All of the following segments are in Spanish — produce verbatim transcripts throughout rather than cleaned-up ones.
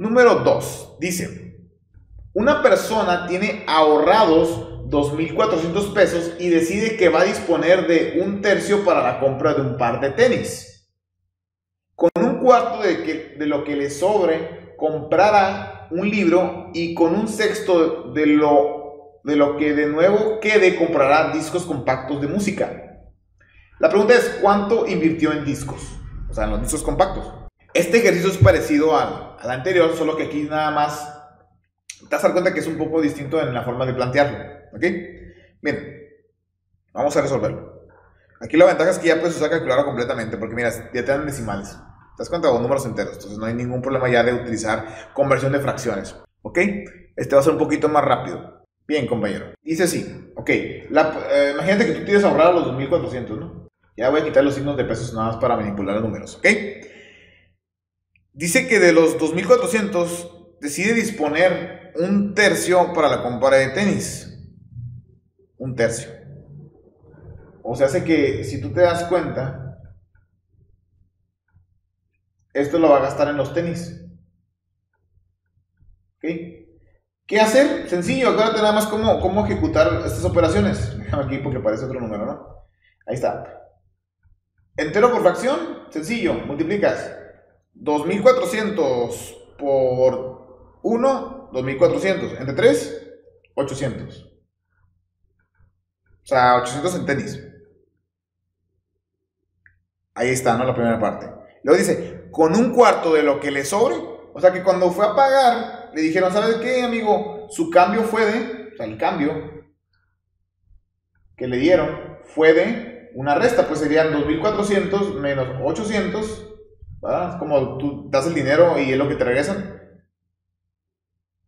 Número dos, dice, una persona tiene ahorrados dos mil cuatrocientos pesos y decide que va a disponer de un tercio para la compra de un par de tenis. Con un cuarto de, que, de lo que le sobre, comprará un libro y con un sexto de lo, de lo que de nuevo quede, comprará discos compactos de música. La pregunta es, ¿cuánto invirtió en discos? O sea, en los discos compactos. Este ejercicio es parecido al, al anterior, solo que aquí nada más te vas a dar cuenta que es un poco distinto en la forma de plantearlo, ¿ok? Bien, vamos a resolverlo. Aquí la ventaja es que ya puedes usar calculadora completamente, porque mira, ya te dan decimales, te das cuenta, o números enteros, entonces no hay ningún problema ya de utilizar conversión de fracciones, ¿ok? Este va a ser un poquito más rápido. Bien, compañero, dice así, ok, la, eh, imagínate que tú tienes ahorrado los dos mil cuatrocientos, ¿no? Ya voy a quitar los signos de pesos nada más para manipular los números, ¿ok? Dice que de los dos mil cuatrocientos decide disponer un tercio para la compra de tenis. Un tercio. O sea, hace que si tú te das cuenta, esto lo va a gastar en los tenis. ¿Okay? ¿Qué hacer? Sencillo, acuérdate nada más cómo, cómo ejecutar estas operaciones. Déjame aquí porque parece otro número, ¿no? Ahí está. Entero por fracción, sencillo, multiplicas. dos mil cuatrocientos por uno, dos mil cuatrocientos, entre tres, ochocientos. O sea, ochocientos en tenis. Ahí está, ¿no? La primera parte. Luego dice, con un cuarto de lo que le sobre. O sea que cuando fue a pagar, le dijeron, ¿sabes qué, amigo? Su cambio fue de, o sea, el cambio que le dieron fue de una resta. Pues serían dos mil cuatrocientos menos ochocientos. ¿Verdad? Como tú das el dinero y es lo que te regresan.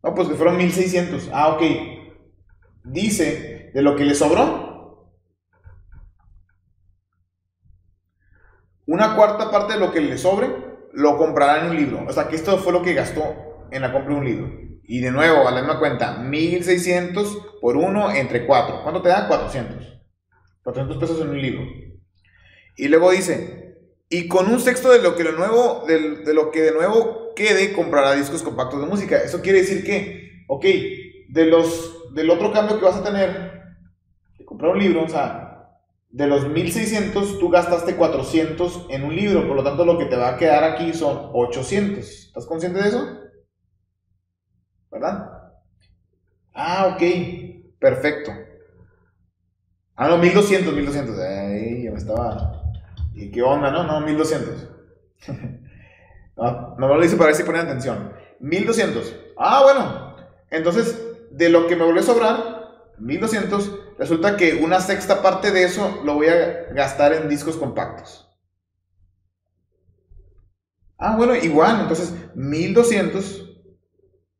No, pues que fueron mil seiscientos. Ah, ok. Dice, de lo que le sobró, una cuarta parte de lo que le sobre, lo comprará en un libro. O sea, que esto fue lo que gastó en la compra de un libro. Y de nuevo, a la misma cuenta, mil seiscientos por uno entre cuatro. ¿Cuánto te da? cuatrocientos. cuatrocientos pesos en un libro. Y luego dice... Y con un sexto de lo que de nuevo, de, de lo que de nuevo quede, comprará discos compactos de música. Eso quiere decir que, ok, de los, del otro cambio que vas a tener, de comprar un libro, o sea, de los mil seiscientos tú gastaste cuatrocientos en un libro, por lo tanto lo que te va a quedar aquí son ochocientos. ¿Estás consciente de eso? ¿Verdad? Ah, ok, perfecto. Ah, no, mil doscientos, mil doscientos. Ay, ya me estaba... ¿Y qué onda? No, no, mil doscientos. no, no me lo hice para ver si ponen atención. mil doscientos. Ah, bueno. Entonces, de lo que me volvió a sobrar, mil doscientos, resulta que una sexta parte de eso lo voy a gastar en discos compactos. Ah, bueno, igual. Entonces, mil doscientos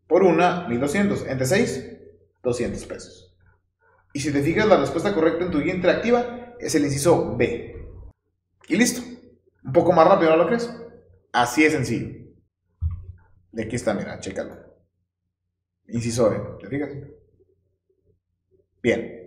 por una, mil doscientos. Entre seis, doscientos pesos. Y si te fijas, la respuesta correcta en tu guía interactiva es el inciso B. Y listo. Un poco más rápido, ¿no lo crees? Así de sencillo. De aquí está, mira, chécalo. Inciso B, ¿te fijas? Bien.